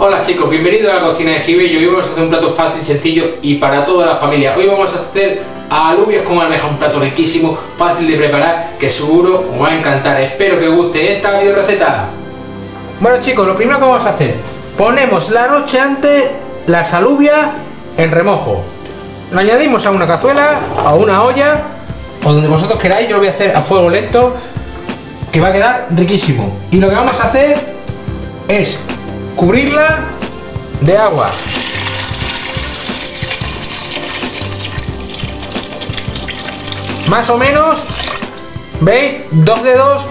Hola chicos, bienvenidos a La Cocina de Gibello. Hoy vamos a hacer un plato fácil, sencillo y para toda la familia. Hoy vamos a hacer alubias con almejas, un plato riquísimo, fácil de preparar, que seguro os va a encantar. Espero que os guste esta video receta. Bueno chicos, lo primero que vamos a hacer, ponemos la noche antes las alubias en remojo. Lo añadimos a una cazuela, a una olla o donde vosotros queráis. Yo lo voy a hacer a fuego lento, que va a quedar riquísimo. Y lo que vamos a hacer es cubrirla de agua. Más o menos, ¿veis? 2 dedos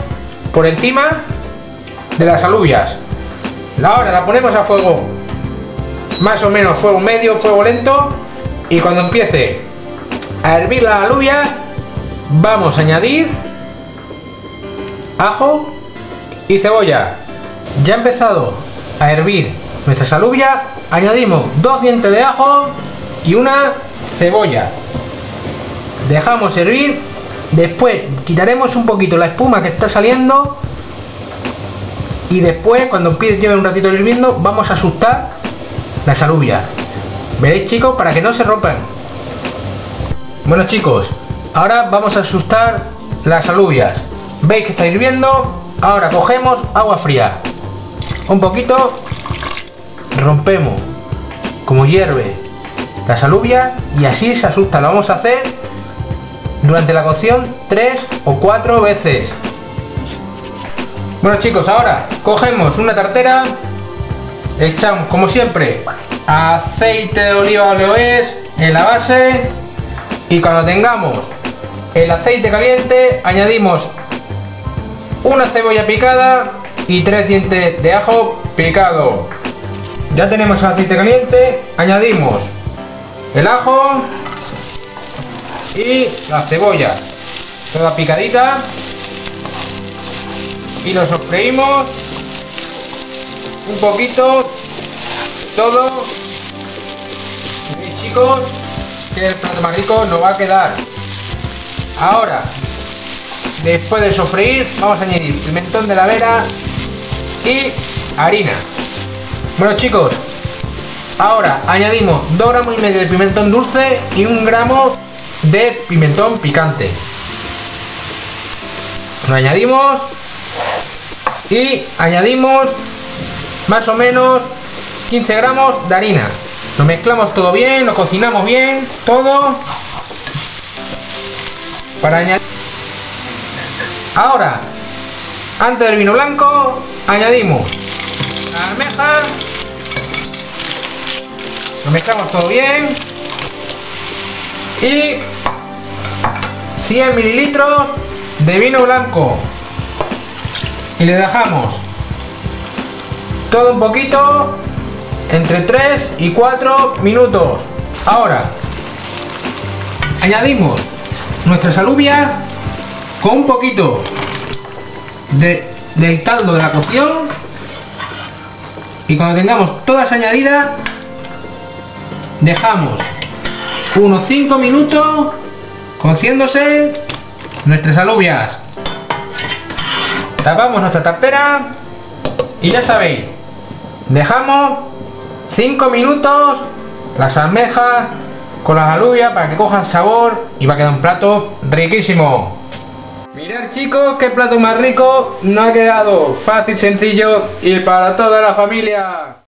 por encima de las alubias. Ahora la ponemos a fuego, más o menos fuego medio, fuego lento, y cuando empiece a hervir la alubia vamos a añadir ajo y cebolla. Ya ha empezado a hervir nuestras alubias, añadimos 2 dientes de ajo y una cebolla. Dejamos hervir, después quitaremos un poquito la espuma que está saliendo y después, cuando lleve un ratito hirviendo, vamos a ajustar las alubias. Veréis chicos, para que no se rompan. Bueno chicos, ahora vamos a ajustar las alubias. Veis que está hirviendo, ahora cogemos agua fría. Un poquito, rompemos como hierve las alubias y así se asusta. Lo vamos a hacer durante la cocción 3 o 4 veces. Bueno chicos, ahora cogemos una tartera, echamos como siempre aceite de oliva oleoés en la base y cuando tengamos el aceite caliente añadimos una cebolla picada y 3 dientes de ajo picado. Ya tenemos el aceite caliente, añadimos el ajo y la cebolla toda picadita y lo sofreímos un poquito todo. Veis chicos que el plato más rico nos va a quedar. Ahora, después de sofreír, vamos a añadir pimentón de la vera y harina. Bueno chicos, ahora añadimos 2,5 gramos de pimentón dulce y 1 gramo de pimentón picante. Lo añadimos y añadimos más o menos 15 gramos de harina. Lo mezclamos todo bien, lo cocinamos bien, todo para añadir. Ahora, antes del vino blanco, añadimos la almeja, lo mezclamos todo bien y 100 mililitros de vino blanco y le dejamos todo un poquito entre 3 y 4 minutos. Ahora, añadimos nuestras alubias con un poquito del caldo de la cocción y cuando tengamos todas añadidas dejamos unos 5 minutos cociéndose nuestras alubias. Tapamos nuestra tartera y ya sabéis, dejamos 5 minutos las almejas con las alubias para que cojan sabor y va a quedar un plato riquísimo. Mirad chicos, qué plato más rico nos ha quedado, fácil, sencillo y para toda la familia.